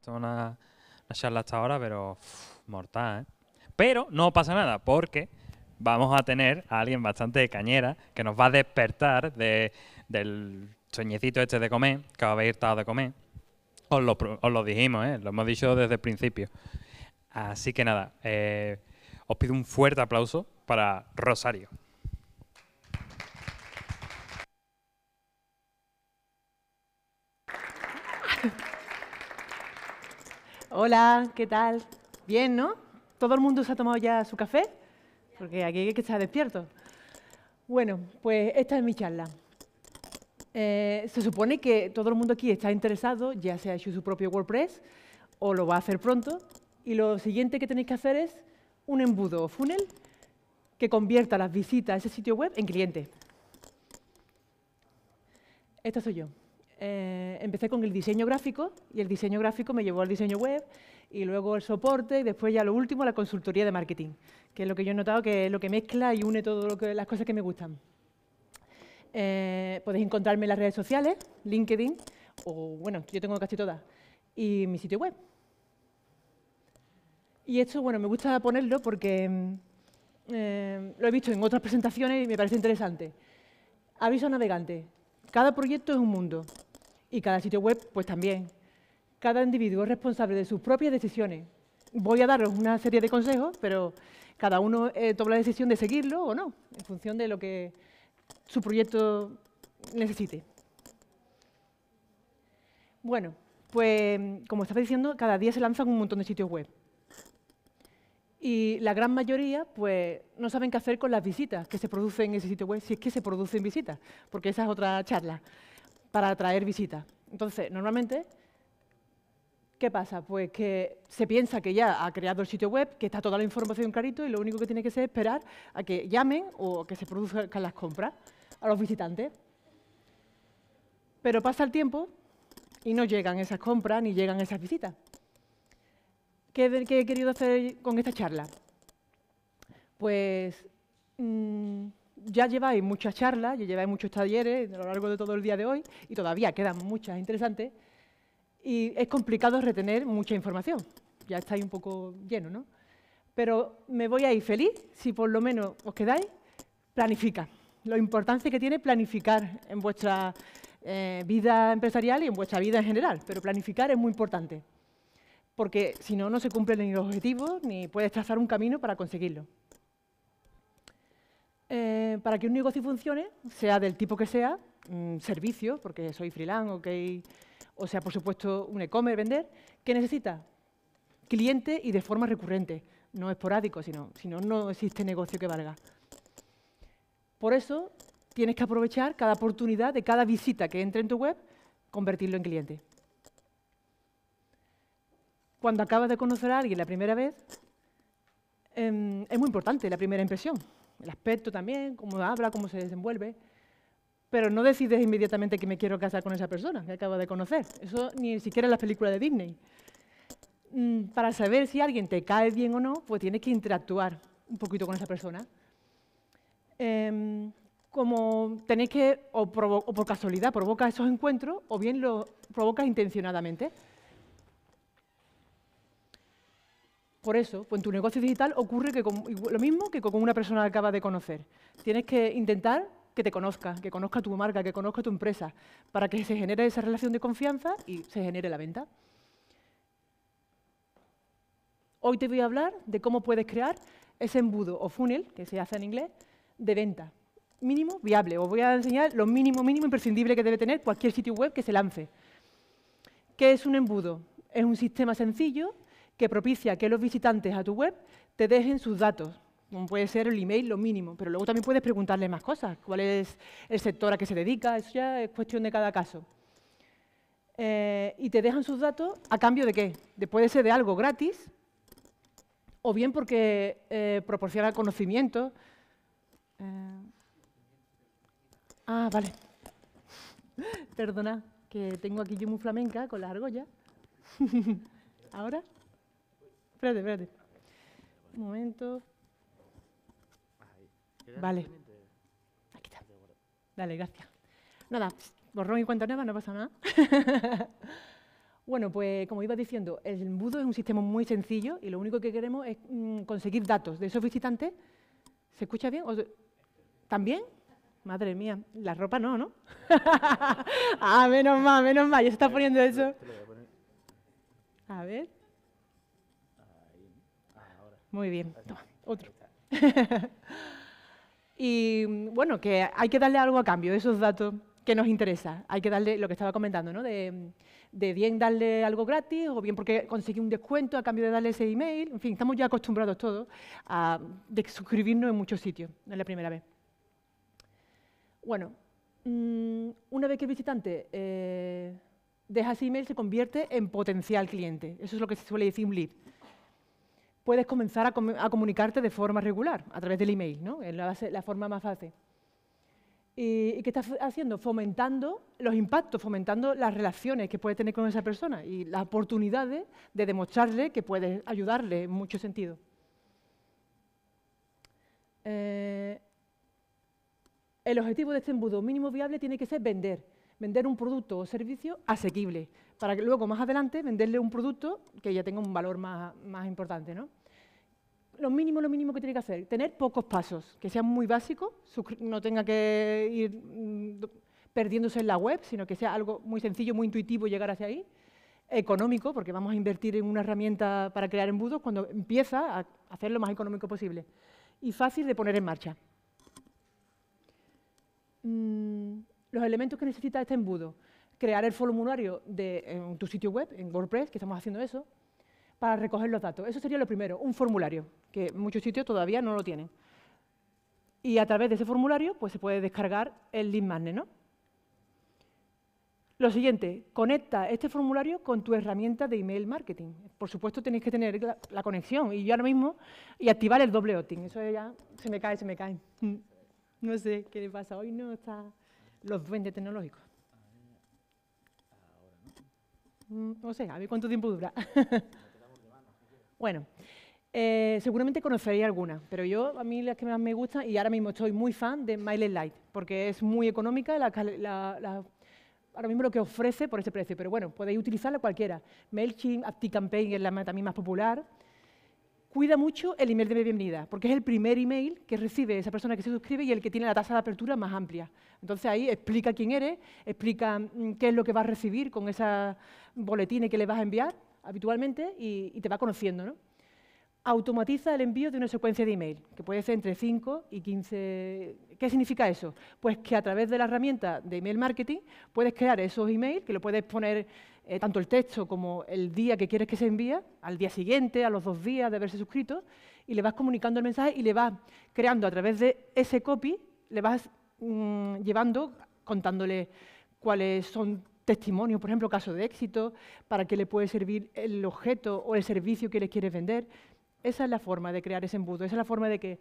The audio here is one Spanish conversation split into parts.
Esto es una charla hasta ahora, pero mortal, ¿eh? Pero no pasa nada, porque vamos a tener a alguien bastante cañera que nos va a despertar del sueñecito este de comer, que os habéis estado de comer. Os lo dijimos, ¿eh? Lo hemos dicho desde el principio. Así que nada, os pido un fuerte aplauso para Rosario. Hola, ¿qué tal? Bien, ¿no? ¿Todo el mundo se ha tomado ya su café? Porque aquí hay que estar despierto. Bueno, pues esta es mi charla. Se supone que todo el mundo aquí está interesado, ya se ha hecho su propio WordPress o lo va a hacer pronto. Y lo siguiente que tenéis que hacer es un embudo o funnel que convierta las visitas a ese sitio web en clientes. Esta soy yo. Empecé con el diseño gráfico y el diseño gráfico me llevó al diseño web y luego el soporte y después ya lo último la consultoría de marketing, que es lo que yo he notado que es lo que mezcla y une todas las cosas que me gustan. Podéis encontrarme en las redes sociales, LinkedIn, o bueno, yo tengo casi todas, y mi sitio web. Y esto, bueno, me gusta ponerlo porque lo he visto en otras presentaciones y me parece interesante. Aviso a navegante. Cada proyecto es un mundo. Y cada sitio web, pues también. Cada individuo es responsable de sus propias decisiones. Voy a daros una serie de consejos, pero cada uno toma la decisión de seguirlo o no, en función de lo que su proyecto necesite. Bueno, pues como estaba diciendo, cada día se lanzan un montón de sitios web. Y la gran mayoría, pues, no saben qué hacer con las visitas que se producen en ese sitio web, si es que se producen visitas, porque esa es otra charla, para atraer visitas. Entonces, normalmente, ¿qué pasa? Pues que se piensa que ya ha creado el sitio web, que está toda la información clarito y lo único que tiene que hacer es esperar a que llamen o que se produzcan las compras a los visitantes. Pero pasa el tiempo y no llegan esas compras ni llegan esas visitas. ¿Qué he querido hacer con esta charla? Pues ya lleváis muchas charlas, ya lleváis muchos talleres a lo largo de todo el día de hoy y todavía quedan muchas interesantes. Y es complicado retener mucha información. Ya estáis un poco llenos, ¿no? Pero me voy a ir feliz si por lo menos os quedáis. Planifica. Lo importante que tiene planificar en vuestra vida empresarial y en vuestra vida en general. Pero planificar es muy importante. Porque si no, no se cumplen ni los objetivos ni puedes trazar un camino para conseguirlo. Para que un negocio funcione, sea del tipo que sea, servicio, porque soy freelance, okay, o sea, por supuesto, un e-commerce, vender, ¿qué necesita? Cliente y de forma recurrente, no esporádico, sino si no, no existe negocio que valga. Por eso, tienes que aprovechar cada oportunidad de cada visita que entre en tu web, convertirlo en cliente. Cuando acabas de conocer a alguien la primera vez, es muy importante la primera impresión. El aspecto también, cómo habla, cómo se desenvuelve. Pero no decides inmediatamente que me quiero casar con esa persona que acabas de conocer. Eso ni siquiera en las películas de Disney. Para saber si alguien te cae bien o no, pues tienes que interactuar un poquito con esa persona. Como tenéis que, o por casualidad, provoca esos encuentros, o bien los provocas intencionadamente. Por eso, pues en tu negocio digital ocurre que lo mismo que con una persona que acabas de conocer. Tienes que intentar que te conozca, que conozca tu marca, que conozca tu empresa, para que se genere esa relación de confianza y se genere la venta. Hoy te voy a hablar de cómo puedes crear ese embudo o funnel, que se hace en inglés, de venta. Mínimo viable. Os voy a enseñar lo mínimo imprescindible que debe tener cualquier sitio web que se lance. ¿Qué es un embudo? Es un sistema sencillo que propicia que los visitantes a tu web te dejen sus datos, como puede ser el email, lo mínimo, pero luego también puedes preguntarle más cosas, cuál es el sector a que se dedica, eso ya es cuestión de cada caso. Y te dejan sus datos a cambio de qué, puede ser de algo gratis, o bien porque proporciona conocimiento. Vale. Perdona, que tengo aquí yo muy flamenca con las argollas. ¿Ahora? Espérate, espérate. Un momento. Vale. Aquí está. Dale, gracias. Nada, borrón y cuenta nueva, no pasa nada. Bueno, pues como iba diciendo, el embudo es un sistema muy sencillo y lo único que queremos es conseguir datos de esos visitantes. ¿Se escucha bien? ¿También? Madre mía, la ropa no, ¿no? Ah, menos mal, ya se está poniendo eso. A ver. Muy bien, toma, otro. Y bueno, que hay que darle algo a cambio, esos datos que nos interesa. Hay que darle lo que estaba comentando, ¿no? De bien darle algo gratis o bien porque conseguí un descuento a cambio de darle ese email. En fin, estamos ya acostumbrados todos a suscribirnos en muchos sitios. No es la primera vez. Bueno, una vez que el visitante deja ese email, se convierte en potencial cliente. Eso es lo que se suele decir un lead. Puedes comenzar a comunicarte de forma regular, a través del email, ¿no? Es la forma más fácil. ¿Y qué estás haciendo? Fomentando los impactos, fomentando las relaciones que puedes tener con esa persona y las oportunidades de demostrarle que puedes ayudarle en muchos sentidos. El objetivo de este embudo mínimo viable tiene que ser vender un producto o servicio asequible, para que luego, más adelante, venderle un producto que ya tenga un valor más importante, ¿no? Lo mínimo que tiene que hacer, tener pocos pasos, que sean muy básicos, no tenga que ir perdiéndose en la web, sino que sea algo muy sencillo, muy intuitivo llegar hacia ahí, económico, porque vamos a invertir en una herramienta para crear embudos cuando empieza a hacer lo más económico posible, y fácil de poner en marcha. Los elementos que necesita este embudo, crear el formulario en tu sitio web, en WordPress, que estamos haciendo eso, para recoger los datos. Eso sería lo primero, un formulario, que muchos sitios todavía no lo tienen. Y a través de ese formulario pues, se puede descargar el lead magnet, ¿no? Lo siguiente, conecta este formulario con tu herramienta de email marketing. Por supuesto, tenéis que tener la conexión y yo ahora mismo, y activar el doble opt-in. Eso ya se me cae. No sé qué le pasa, hoy no está los duendes tecnológicos. No sé, a ver cuánto tiempo dura. Bueno, seguramente conoceréis algunas, pero a mí las que más me gustan, y ahora mismo estoy muy fan de MailerLite, porque es muy económica, ahora mismo lo que ofrece por ese precio, pero bueno, podéis utilizarla cualquiera. Mailchimp, ActiveCampaign es la también más popular. Cuida mucho el email de bienvenida, porque es el primer email que recibe esa persona que se suscribe y el que tiene la tasa de apertura más amplia. Entonces, ahí explica quién eres, explica qué es lo que vas a recibir con esos boletines que le vas a enviar habitualmente y te va conociendo, ¿no? Automatiza el envío de una secuencia de email, que puede ser entre 5 y 15... ¿Qué significa eso? Pues que a través de la herramienta de email marketing puedes crear esos emails, que lo puedes poner tanto el texto como el día que quieres que se envíe, al día siguiente, a los 2 días de haberse suscrito, y le vas comunicando el mensaje y le vas creando a través de ese copy, le vas llevando, contándole cuáles son testimonios, por ejemplo, casos de éxito, para qué le puede servir el objeto o el servicio que le quieres vender. Esa es la forma de crear ese embudo, esa es la forma de que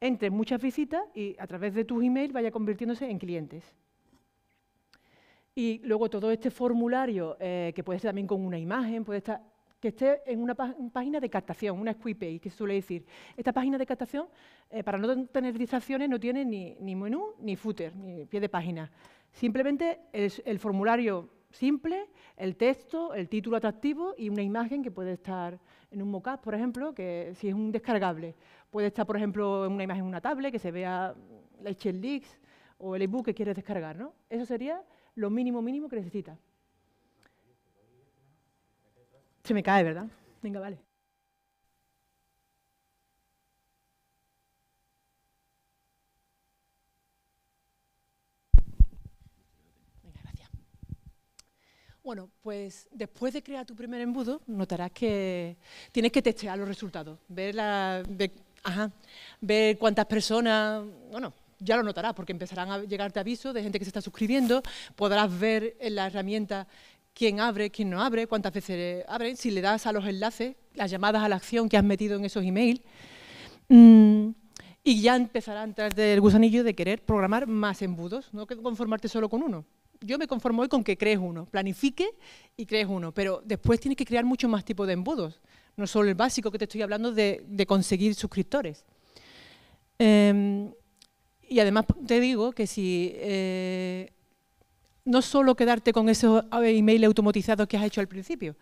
entren muchas visitas y a través de tus emails vaya convirtiéndose en clientes. Y luego todo este formulario, que puede ser también con una imagen, que esté en una página de captación, una squeeze page, que se suele decir. Esta página de captación, para no tener distracciones, no tiene ni menú, ni footer, ni pie de página. Simplemente es el formulario simple, el texto, el título atractivo y una imagen que puede estar en un mockup, por ejemplo, que si es un descargable, puede estar, por ejemplo, en una imagen en una tablet, que se vea la checklist o el ebook que quieres descargar, ¿no? Eso sería lo mínimo que necesitas. Se me cae, ¿verdad? Venga, vale. Bueno, pues después de crear tu primer embudo, notarás que tienes que testear los resultados, ver cuántas personas, bueno, ya lo notarás porque empezarán a llegarte avisos de gente que se está suscribiendo, podrás ver en la herramienta quién abre, quién no abre, cuántas veces abre, si le das a los enlaces, las llamadas a la acción que has metido en esos emails, y ya empezará a entrar del gusanillo de querer programar más embudos, no que conformarte solo con uno. Yo me conformo hoy con que crees uno, planifique y crees uno, pero después tienes que crear muchos más tipos de embudos, no solo el básico que te estoy hablando de conseguir suscriptores. Y además te digo que si no solo quedarte con esos email automatizados que has hecho al principio,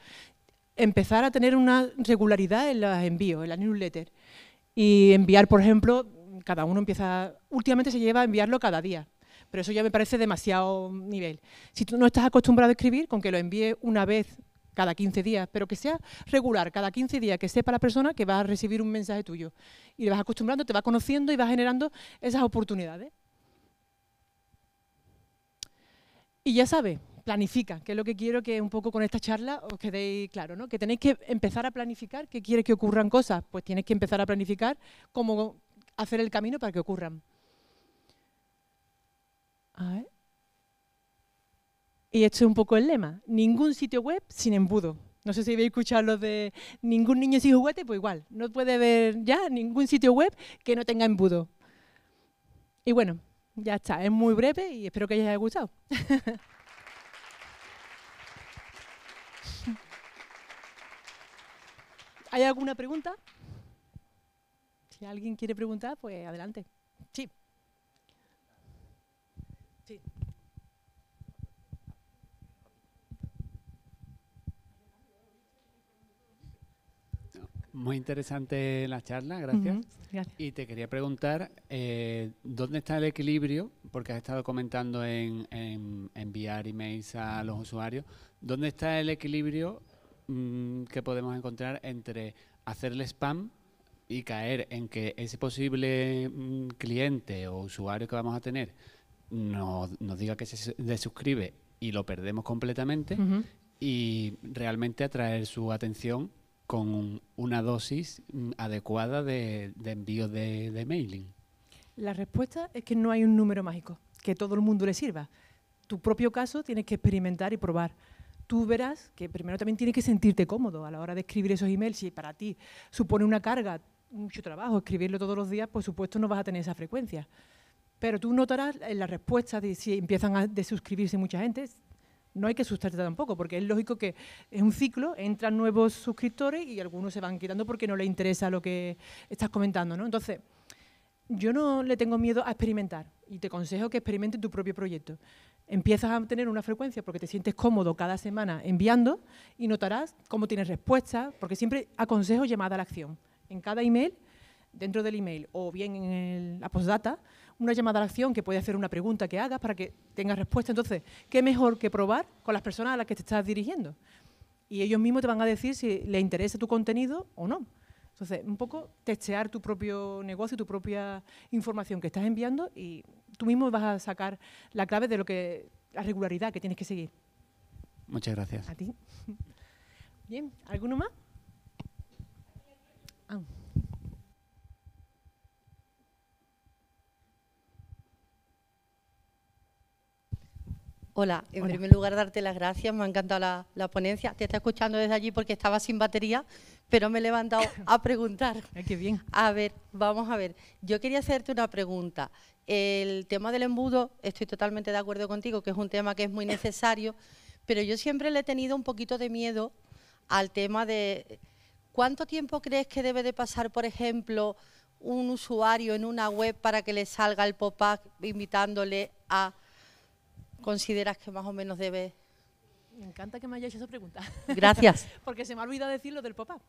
empezar a tener una regularidad en los envíos, en la newsletter, y enviar, por ejemplo, cada uno empieza, últimamente se lleva a enviarlo cada día, pero eso ya me parece demasiado nivel. Si tú no estás acostumbrado a escribir, con que lo envíes una vez cada 15 días, pero que sea regular, cada 15 días, que sepa la persona que va a recibir un mensaje tuyo. Y le vas acostumbrando, te vas conociendo y vas generando esas oportunidades. Y ya sabes, planifica, que es lo que quiero que un poco con esta charla os quedéis claro, ¿no? Que tenéis que empezar a planificar. ¿Qué quieres que ocurran cosas? Pues tienes que empezar a planificar cómo hacer el camino para que ocurran. A ver. Y esto es un poco el lema. Ningún sitio web sin embudo. No sé si habéis escuchado lo de ningún niño sin juguete, pues igual. No puede haber ya ningún sitio web que no tenga embudo. Y bueno, ya está. Es muy breve y espero que os haya gustado. ¿Hay alguna pregunta? Si alguien quiere preguntar, pues adelante. Sí. Sí. Muy interesante la charla, gracias. Gracias. Y te quería preguntar, ¿dónde está el equilibrio? Porque has estado comentando en enviar emails a los usuarios. ¿Dónde está el equilibrio que podemos encontrar entre hacerle spam y caer en que ese posible cliente o usuario que vamos a tener nos diga que se desuscribe y lo perdemos completamente, y realmente atraer su atención con una dosis adecuada de envío de mailing? La respuesta es que no hay un número mágico, que todo el mundo le sirva. Tu propio caso tienes que experimentar y probar. Tú verás que primero también tienes que sentirte cómodo a la hora de escribir esos emails. Si para ti supone una carga, mucho trabajo, escribirlo todos los días, por supuesto no vas a tener esa frecuencia. Pero tú notarás en la respuesta de si empiezan a desuscribirse mucha gente. No hay que asustarte tampoco, porque es lógico que es un ciclo, entran nuevos suscriptores y algunos se van quitando porque no les interesa lo que estás comentando, ¿no? Entonces, yo no le tengo miedo a experimentar y te aconsejo que experimentes tu propio proyecto. Empiezas a tener una frecuencia porque te sientes cómodo cada semana enviando y notarás cómo tienes respuesta, porque siempre aconsejo llamada a la acción. En cada email, dentro del email o bien en la postdata, una llamada a la acción que puede hacer una pregunta que hagas para que tengas respuesta. Entonces, ¿qué mejor que probar con las personas a las que te estás dirigiendo? Y ellos mismos te van a decir si les interesa tu contenido o no. Entonces, un poco testear tu propio negocio, tu propia información que estás enviando y tú mismo vas a sacar la clave de lo que la regularidad que tienes que seguir. Muchas gracias. A ti. Bien, ¿alguno más? Ah. Hola, en primer lugar darte las gracias, me ha encantado la ponencia. Te está escuchando desde allí porque estaba sin batería, pero me he levantado a preguntar. ¡Qué bien! A ver, vamos a ver. Yo quería hacerte una pregunta. El tema del embudo, estoy totalmente de acuerdo contigo, que es un tema que es muy necesario, pero yo siempre le he tenido un poquito de miedo al tema de cuánto tiempo crees que debe de pasar, por ejemplo, un usuario en una web para que le salga el pop-up invitándole a... ¿Consideras que más o menos debe...? Me encanta que me hayas hecho esa pregunta. Gracias. Porque se me ha olvidado decir lo del pop-up.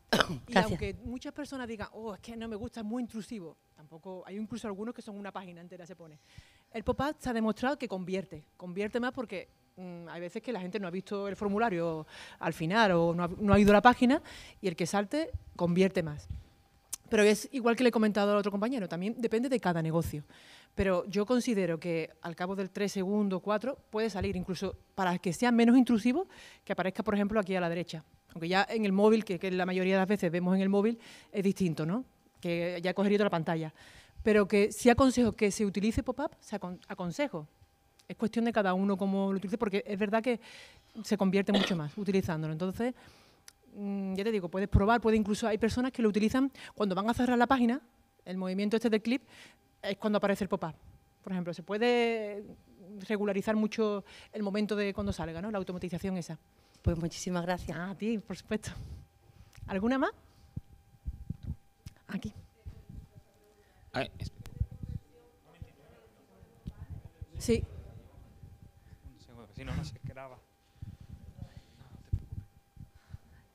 Y aunque muchas personas digan, oh, es que no me gusta, es muy intrusivo, tampoco, hay incluso algunos que son una página entera se pone. El pop-up se ha demostrado que convierte más porque hay veces que la gente no ha visto el formulario al final o no ha ido a la página y el que salte convierte más. Pero es igual que le he comentado al otro compañero, también depende de cada negocio. Pero yo considero que al cabo del 3 segundos, 4, puede salir, incluso para que sea menos intrusivo, que aparezca, por ejemplo, aquí a la derecha. Aunque ya en el móvil, que la mayoría de las veces vemos en el móvil, es distinto, ¿no? Que ya he cogido la pantalla. Pero que sí aconsejo que se utilice pop-up, aconsejo. Es cuestión de cada uno cómo lo utilice, porque es verdad que se convierte mucho más utilizándolo. Entonces... ya te digo, puedes probar, incluso hay personas que lo utilizan cuando van a cerrar la página, el movimiento este del clip es cuando aparece el pop-up, por ejemplo, se puede regularizar mucho el momento de cuando salga, ¿no? La automatización esa. Pues muchísimas gracias. Ah, a ti, por supuesto. ¿Alguna más? Aquí. Sí. esperaba.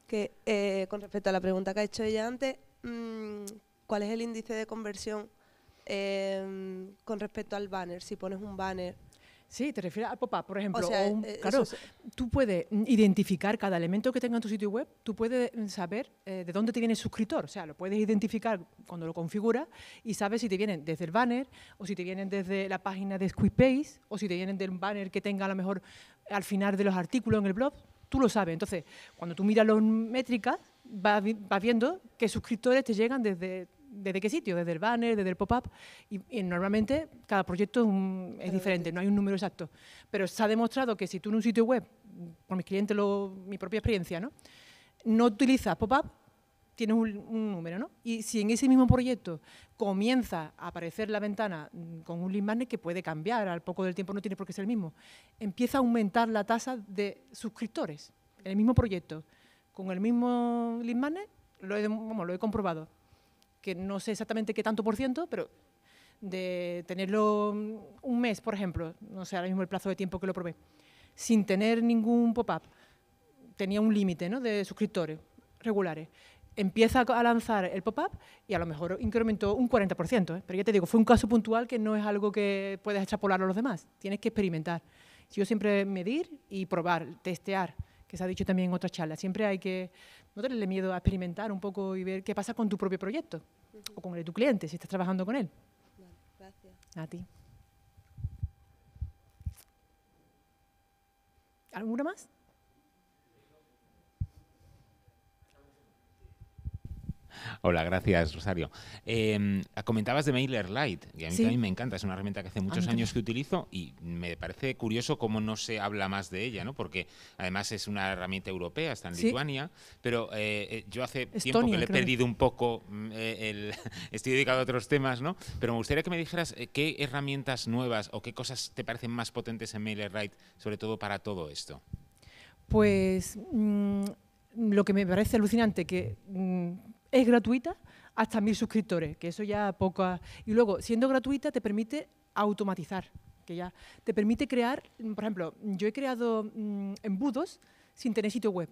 Que, con respecto a la pregunta que ha hecho ella antes, ¿cuál es el índice de conversión con respecto al banner? Si pones un banner... Sí, te refieres al pop-up, por ejemplo. O sea, claro, tú puedes identificar cada elemento que tenga en tu sitio web, tú puedes saber de dónde te viene el suscriptor. O sea, lo puedes identificar cuando lo configuras y sabes si te vienen desde el banner o si te vienen desde la página de Squeezepage o si te vienen del banner que tenga a lo mejor al final de los artículos en el blog. Tú lo sabes. Entonces, cuando tú miras las métricas, vas viendo qué suscriptores te llegan desde... ¿Desde qué sitio? Desde el banner, desde el pop-up. Y normalmente cada proyecto es diferente, no hay un número exacto. Pero se ha demostrado que si tú en un sitio web, por mis clientes, mi propia experiencia, no utilizas pop-up, tienes un número, Y si en ese mismo proyecto comienza a aparecer la ventana con un link magnet, que puede cambiar, al poco del tiempo no tiene por qué ser el mismo, empieza a aumentar la tasa de suscriptores en el mismo proyecto. Con el mismo link magnet, lo he comprobado. Que no sé exactamente qué tanto por ciento, pero de tenerlo un mes, por ejemplo, no sé ahora mismo el plazo de tiempo que lo probé, sin tener ningún pop-up, tenía un límite de suscriptores regulares. Empieza a lanzar el pop-up y a lo mejor incrementó un 40%, pero ya te digo, fue un caso puntual que no es algo que puedes extrapolar a los demás, tienes que experimentar. Yo siempre medir y probar, testear, que se ha dicho también en otras charlas, siempre hay que... No tenerle miedo a experimentar un poco y ver qué pasa con tu propio proyecto o con el de tu cliente, si estás trabajando con él. Vale, gracias. A ti. ¿Alguna más? Hola, gracias, Rosario. Comentabas de MailerLite, que a mí también me encanta. Es una herramienta que hace muchos años que utilizo y me parece curioso cómo no se habla más de ella, porque además es una herramienta europea, está en Lituania, pero yo hace tiempo que le he perdido un poco, estoy dedicado a otros temas, Pero me gustaría que me dijeras qué herramientas nuevas o qué cosas te parecen más potentes en MailerLite, sobre todo para todo esto. Pues lo que me parece alucinante que... es gratuita hasta 1000 suscriptores, que eso ya poca... Y luego, siendo gratuita, te permite automatizar, que ya te permite crear... Por ejemplo, yo he creado embudos sin tener sitio web,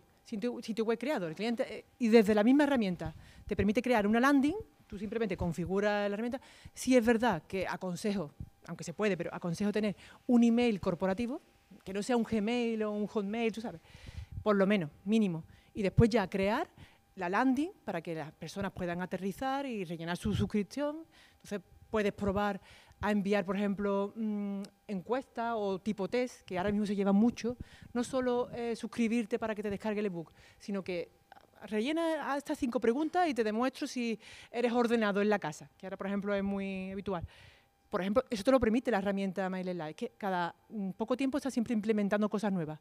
creado, el cliente... Y desde la misma herramienta te permite crear una landing, tú simplemente configuras la herramienta. Sí es verdad que aconsejo, aunque se puede, pero aconsejo tener un email corporativo, que no sea un Gmail o un Hotmail, tú sabes, por lo menos, mínimo. Y después ya crear... la landing para que las personas puedan aterrizar y rellenar su suscripción. Entonces, puedes probar a enviar, por ejemplo, encuestas o tipo test, que ahora mismo se llevan mucho. No solo suscribirte para que te descargue el ebook, sino que rellena estas 5 preguntas y te demuestro si eres ordenado en la casa, que ahora, por ejemplo, es muy habitual. Por ejemplo, eso te lo permite la herramienta MailerLite, es que cada poco tiempo está siempre implementando cosas nuevas.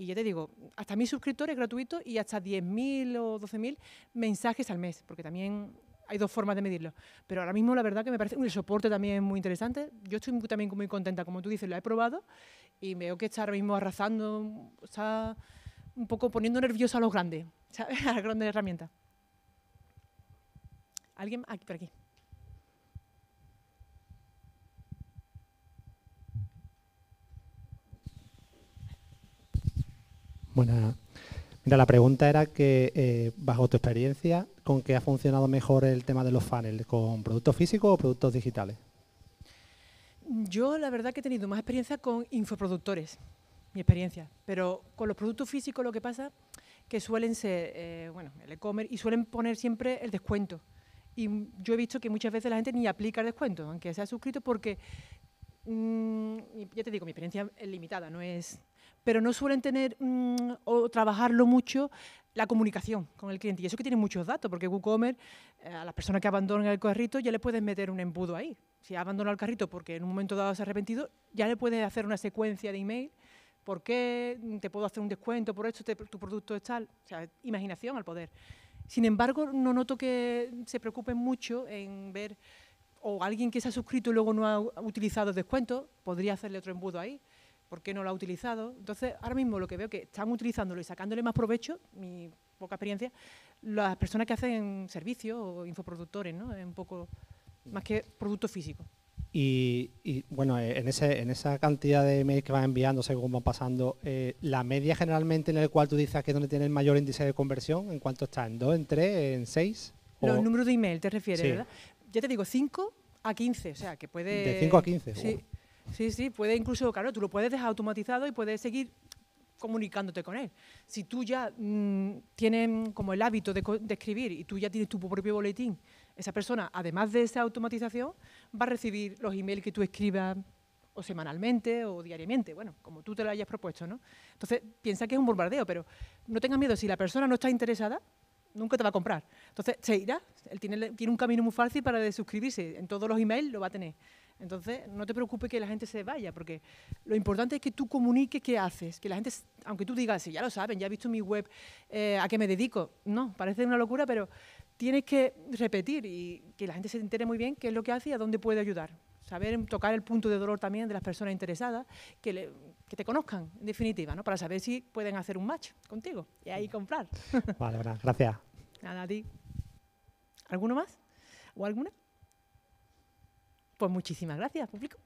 Y ya te digo, hasta 1000 suscriptores gratuitos y hasta 10.000 o 12.000 mensajes al mes, porque también hay 2 formas de medirlo. Pero ahora mismo la verdad que me parece el soporte también es muy interesante. Yo estoy también muy contenta, como tú dices, lo he probado y veo que está ahora mismo arrasando, está un poco poniendo nervioso a los grandes, ¿sabes? A las grandes herramientas. ¿Alguien? Aquí, por aquí. Buena. Mira, la pregunta era que, bajo tu experiencia, ¿con qué ha funcionado mejor el tema de los funnels? ¿Con productos físicos o productos digitales? Yo, la verdad, que he tenido más experiencia con infoproductores, mi experiencia. Pero con los productos físicos lo que pasa que suelen ser, bueno, el e-commerce, y suelen poner siempre el descuento. Y yo he visto que muchas veces la gente ni aplica el descuento, aunque sea suscrito, porque, ya te digo, mi experiencia es limitada, no es... pero no suelen tener o trabajarlo mucho la comunicación con el cliente. Y eso que tiene muchos datos, porque WooCommerce, a las personas que abandonan el carrito, ya le puedes meter un embudo ahí. Si ha abandonado el carrito porque en un momento dado se ha arrepentido, ya le puedes hacer una secuencia de email. ¿Por qué? ¿Te puedo hacer un descuento por esto? ¿Tu producto es tal? O sea, imaginación al poder. Sin embargo, no noto que se preocupen mucho en ver, o alguien que se ha suscrito y luego no ha utilizado el descuento, podría hacerle otro embudo ahí. ¿Por qué no lo ha utilizado? Entonces, ahora mismo lo que veo que están utilizándolo y sacándole más provecho, mi poca experiencia, las personas que hacen servicios o infoproductores, ¿no? Es un poco más que producto físico. Y bueno, en esa cantidad de emails que vas enviando según van pasando, la media generalmente en el cual tú dices que es donde tiene el mayor índice de conversión, ¿en cuánto está? ¿En 2, en 3, en 6? Los números de email te refieres, sí, ¿verdad? Ya te digo, 5 a 15, o sea, que puede... De 5 a 15. Sí, sí, sí, puede incluso, claro, tú lo puedes dejar automatizado y puedes seguir comunicándote con él. Si tú ya tienes como el hábito de escribir y tú ya tienes tu propio boletín, esa persona, además de esa automatización, va a recibir los emails que tú escribas o semanalmente o diariamente, bueno, como tú te lo hayas propuesto, ¿no? Entonces, piensa que es un bombardeo, pero no tengas miedo, si la persona no está interesada, nunca te va a comprar. Entonces, se irá, él tiene un camino muy fácil para desuscribirse, en todos los emails lo va a tener. Entonces, no te preocupes que la gente se vaya, porque lo importante es que tú comuniques qué haces, que la gente, aunque tú digas, sí, ya lo saben, ya he visto mi web, a qué me dedico, no, parece una locura, pero... Tienes que repetir y que la gente se entere muy bien qué es lo que hace y a dónde puede ayudar. Saber tocar el punto de dolor también de las personas interesadas, que te conozcan, en definitiva, ¿no? Para saber si pueden hacer un match contigo y ahí comprar. Vale, gracias. Nada, a ti. ¿Alguno más? ¿O alguna? Pues muchísimas gracias, público.